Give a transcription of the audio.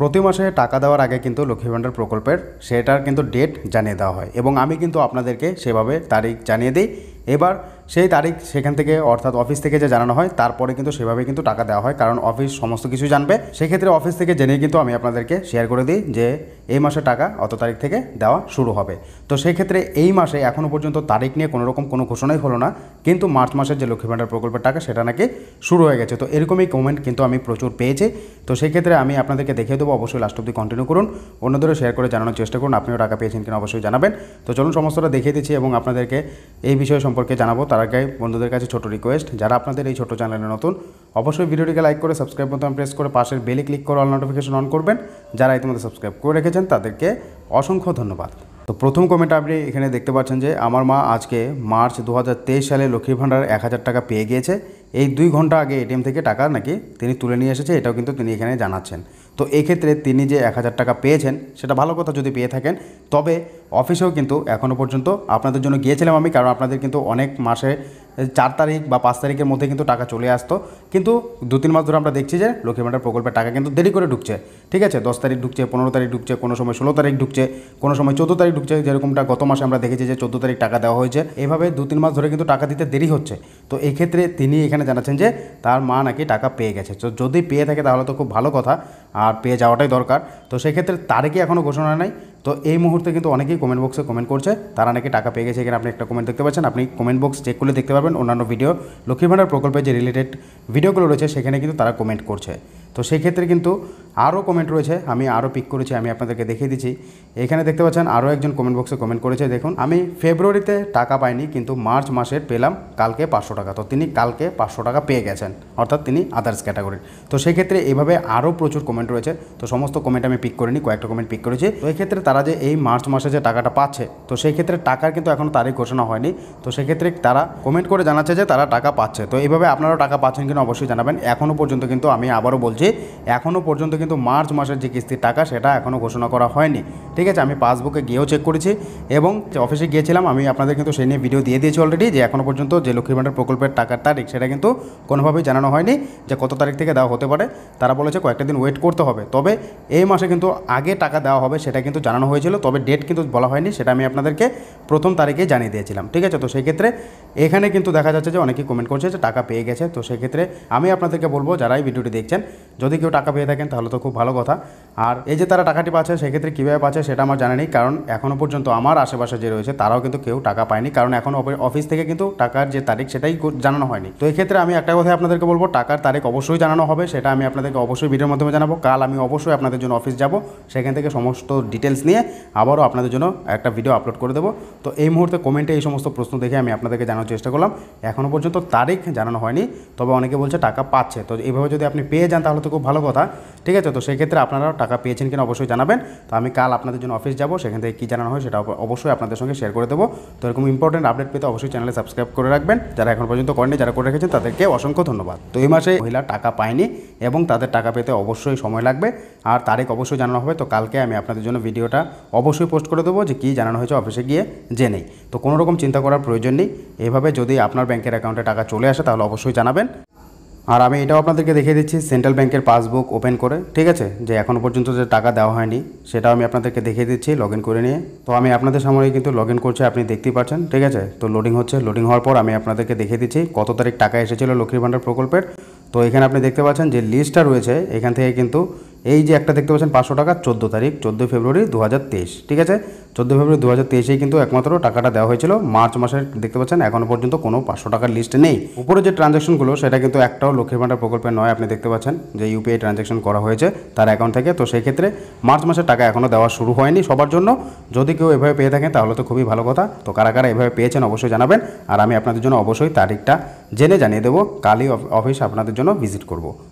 प्रति मासे टाका देवार आगे किन्तु लक्ष्मी भाण्डार प्रकल्पेर सेटार किन्तु डेट जानिये देওয়া হয় এবং আমি কিন্তু আপনাদেরকে সেভাবে তারিখ জানিয়ে দিই। এবার সেই তারিখ সেখান থেকে অর্থাৎ অফিস থেকে যে জানানো হয় তারপরে কিন্তু সেভাবে কিন্তু টাকা দেওয়া হয়, কারণ অফিস সমস্ত কিছু জানবে। সেই ক্ষেত্রে অফিস থেকে জেনে কিন্তু আমি আপনাদেরকে শেয়ার করে দিই যে এই মাসে টাকা অত তারিখ থেকে দেওয়া শুরু হবে। তো সেই ক্ষেত্রে এই মাসে এখনো পর্যন্ত তারিখ নিয়ে কোনো রকম কোনো ঘোষণাই হলো না, কিন্তু মার্চ মাসের যে লক্ষ্মী ভাণ্ডার প্রকল্পের টাকা সেটা নাকি শুরু হয়ে গেছে। তো এরকমই কমেন্ট কিন্তু আমি প্রচুর পেয়েছি। তো সেই ক্ষেত্রে আমি আপনাদেরকে দেখিয়ে দেবো, অবশ্যই লাস্ট অবধি কন্টিনিউ করুন, অন্যদেরও শেয়ার করে জানানোর চেষ্টা করুন আপনিও টাকা পেয়েছেন কিনা অবশ্যই জানাবেন। তো চলুন সমস্তটা দেখিয়ে দিচ্ছি এবং আপনাদেরকে এই বিষয়ে সম্পর্কে জানাবো। তার আগে বন্ধুদের কাছে ছোট রিকোয়েস্ট, যারা আপনাদের এই ছোট চ্যানেলে নতুন অবশ্যই ভিডিওটিকে লাইক করে সাবস্ক্রাইব বাটন প্রেস করে পাশের বেলে ক্লিক করে অল নোটিফিকেশন অন করবেন। যারা ইতিমধ্যে সাবস্ক্রাইব করে রেখেছেন তাদেরকে অসংখ্য ধন্যবাদ। তো প্রথম কমেন্ট আপনি এখানে দেখতে পাচ্ছেন যে আমার মা আজকে মার্চ 2023 সালে লক্ষ্মী ভাণ্ডার 1000 টাকা পেয়ে গিয়েছে। এই 2 ঘন্টা আগে এটিএম থেকে টাকা নাকি তিনি তুলে নিয়ে এসেছে, এটাও কিন্তু তিনি এখানে জানাচ্ছেন। তো এক্ষেত্রে তিনি যে 1000 টাকা পেয়েছেন সেটা ভালো কথা যদি পেয়ে থাকেন, তবে অফিসেও কিন্তু এখনও পর্যন্ত আপনাদের জন্য গিয়েছিলাম আমি, কারণ আপনাদের কিন্তু অনেক মাসে 4 তারিখ বা 5 তারিখের মধ্যে কিন্তু টাকা চলে আসতো, কিন্তু 2-3 মাস ধরে আমরা দেখছি যে লক্ষ্মী ভাণ্ডার প্রকল্পের টাকা কিন্তু দেরি করে ঢুকছে। ঠিক আছে, 10 তারিখ ঢুকছে, 15 তারিখ ঢুকছে, কোনো সময় 16 তারিখ ঢুকছে, কোনো সময় 14 তারিখ ঢুকছে, যেরকমটা গত মাসে আমরা দেখেছি যে 14 তারিখ টাকা দেওয়া হয়েছে। এভাবে 2-3 মাস ধরে কিন্তু টাকা দিতে দেরি হচ্ছে। তো এই ক্ষেত্রে তিনি এখানে জানাচ্ছেন যে তার মা নাকি টাকা পেয়ে গেছে। তো যদি পেয়ে থাকে তাহলে তো খুব ভালো কথা, আর পেয়ে যাওয়াটাই দরকার। তো সেক্ষেত্রে তারিখে এখনও ঘোষণা নাই। তো এই মুহূর্তে কিন্তু অনেকেই কমেন্ট বক্সে কমেন্ট করছে তারা নাকি টাকা পেয়ে গেছে। এখানে আপনি একটা কমেন্ট দেখতে পাচ্ছেন, আপনি কমেন্ট বক্স চেক করলে দেখতে পাবেন অন্যান্য ভিডিও লক্ষ্মী ভাণ্ডার প্রকল্পের যে রিলেটেড ভিডিওগুলো রয়েছে সেখানে কিন্তু তারা কমেন্ট করছে। তো সেক্ষেত্রে কিন্তু আরও কমেন্ট রয়েছে, আমি আরও পিক করেছি, আমি আপনাদেরকে দেখিয়ে দিচ্ছি। এখানে দেখতে পাচ্ছেন আরও একজন কমেন্ট বক্সে কমেন্ট করেছে, দেখুন আমি ফেব্রুয়ারিতে টাকা পাইনি কিন্তু মার্চ মাসের পেলাম কালকে 500 টাকা। তো তিনি কালকে 500 টাকা পেয়ে গেছেন, অর্থাৎ তিনি আদার্স ক্যাটাগরির। তো সেক্ষেত্রে এভাবে আরও প্রচুর কমেন্ট রয়েছে। তো সমস্ত কমেন্ট আমি পিক করিনি, কয়েকটা কমেন্ট পিক করেছি। তো এক্ষেত্রে তারা যে এই মার্চ মাসে যে টাকাটা পাচ্ছে, তো সেই ক্ষেত্রে টাকার কিন্তু এখনও তারিখ ঘোষণা হয়নি। তো সেক্ষেত্রে তারা কমেন্ট করে জানাচ্ছে যে তারা টাকা পাচ্ছে। তো এইভাবে আপনারাও টাকা পাচ্ছেন কিনা অবশ্যই জানাবেন। এখনও পর্যন্ত কিন্তু আমি আবারও বলছি, এখনও পর্যন্ত কিন্তু মার্চ মাসের যে কিস্তির টাকা সেটা এখনও ঘোষণা করা হয়নি। ঠিক আছে, আমি পাসবুকে গিয়েও চেক করেছি এবং অফিসে গিয়েছিলাম, আমি আপনাদের কিন্তু সেই নিয়ে ভিডিও দিয়ে দিয়েছি অলরেডি, যে এখনও পর্যন্ত যে লক্ষ্মী ভাণ্ডার প্রকল্পের টাকার তারিখ সেটা কিন্তু কোনোভাবেই জানানো হয়নি যে কত তারিখ থেকে দেওয়া হতে পারে। তারা বলেছে কয়েকটা দিন ওয়েট করতে হবে, তবে এই মাসে কিন্তু আগে টাকা দেওয়া হবে সেটা কিন্তু জানানো হয়েছিল, তবে ডেট কিন্তু বলা হয়নি, সেটা আমি আপনাদেরকে প্রথম তারিখে জানিয়ে দিয়েছিলাম। ঠিক আছে, তো সেই ক্ষেত্রে এখানে কিন্তু দেখা যাচ্ছে যে অনেকেই কমেন্ট করছে যে টাকা পেয়ে গেছে। তো সেক্ষেত্রে আমি আপনাদেরকে বলবো, যারাই ভিডিওটি দেখছেন যদি কেউ টাকা পেয়ে থাকেন তাহলে তো খুব ভালো কথা। আর এই যে তারা টাকাটি পাচ্ছে সেক্ষেত্রে কীভাবে পাচ্ছে সেটা আমার জানা নেই, কারণ এখনও পর্যন্ত আমার আশেপাশে যে রয়েছে তারাও কিন্তু কেউ টাকা পায়নি, কারণ এখনও অফিস থেকে কিন্তু টাকার যে তারিখ সেটাই জানানো হয়নি। তো এই ক্ষেত্রে আমি একটা কথাই আপনাদেরকে বলবো, টাকার তারিখ অবশ্যই জানানো হবে, সেটা আমি আপনাদেরকে অবশ্যই ভিডিওর মাধ্যমে জানাবো। কাল আমি অবশ্যই আপনাদের জন্য অফিস যাব, সেখান থেকে সমস্ত ডিটেলস নিয়ে আবারও আপনাদের জন্য একটা ভিডিও আপলোড করে দেবো। তো এই মুহূর্তে কমেন্টে এই সমস্ত প্রশ্ন দেখে আমি আপনাদেরকে জানানোর চেষ্টা করলাম। এখনও পর্যন্ত তারিখ জানানো হয়নি, তবে অনেকে বলছে টাকা পাচ্ছে। তো এইভাবে যদি আপনি পেয়ে যান তাহলে তো খুব ভালো কথা। ঠিক আছে, তো সেক্ষেত্রে আপনারাও টাকা পেয়েছেন কিনা অবশ্যই জানাবেন। তো আমি কাল আপনাদের জন্য অফিস যাব, সেখান থেকে কী জানানো হয় সেটা অবশ্যই আপনাদের সঙ্গে শেয়ার করে দেবো। তো এরকম ইম্পর্টেন্ট আপডেট পেতে অবশ্যই চ্যানেলে সাবস্ক্রাইব করে রাখবেন। যারা এখন পর্যন্ত করেনি, যারা করে রেখেছেন তাদেরকে অসংখ্য ধন্যবাদ। তো এই মাসে মহিলা টাকা পায়নি এবং তাদের টাকা পেতে অবশ্যই সময় লাগবে, আর তারিখ অবশ্যই জানানো হবে। তো কালকে আমি আপনাদের জন্য ভিডিওটা অবশ্যই পোস্ট করে দেবো যে কী জানানো হয়েছে অফিসে গিয়ে জেনেই। তো কোনো রকম চিন্তা করার প্রয়োজন নেই, এভাবে যদি আপনার ব্যাংকের অ্যাকাউন্টে টাকা চলে আসে তাহলে অবশ্যই জানাবেন। আর আমি এটাও আপনাদেরকে দেখিয়ে দিচ্ছি সেন্ট্রাল ব্যাংকের পাসবুক ওপেন করে, ঠিক আছে, যে এখনও পর্যন্ত যে টাকা দেওয়া হয়নি সেটাও আমি আপনাদেরকে দেখিয়ে দিচ্ছি লগ ইন করে নিয়ে। তো আমি আপনাদের সামনে কিন্তু লগ ইন করছি, আপনি দেখতেই পাচ্ছেন। ঠিক আছে, তো লোডিং হচ্ছে, লোডিং হওয়ার পর আমি আপনাদেরকে দেখিয়ে দিচ্ছি কত তারিখ টাকা এসেছিলো লক্ষ্মী ভাণ্ডার প্রকল্পের। তো এখানে আপনি দেখতে পাচ্ছেন যে লিস্টটা রয়েছে, এখান থেকে কিন্তু এই যে একটা দেখতে পাচ্ছেন 500 টাকা 14 তারিখ 14 ফেব্রুয়ারি 2023। ঠিক আছে, 14 ফেব্রুয়ারি 2023 কিন্তু একমাত্র টাকাটা দেওয়া হয়েছিল। মার্চ মাসের দেখতে পাচ্ছেন এখনও পর্যন্ত কোনো 500 টাকার লিস্ট নেই। উপরে যে ট্রানজ্যাকশনগুলো সেটা কিন্তু একটাও লক্ষ্মী ভাণ্ডার প্রকল্পের নয়, আপনি দেখতে পাচ্ছেন যে ইউপিআই ট্রানজ্যাকশন করা হয়েছে তার অ্যাকাউন্ট থেকে। তো সেই ক্ষেত্রে মার্চ মাসের টাকা এখনও দেওয়া শুরু হয়নি সবার জন্য। যদি কেউ এভাবে পেয়ে থাকেন তাহলে তো খুবই ভালো কথা। তো কারা কারা এভাবে পেয়েছেন অবশ্যই জানাবেন, আর আমি আপনাদের জন্য অবশ্যই তারিখটা জেনে জানিয়ে দেবো। কালই অফিস আপনাদের জন্য ভিজিট করব।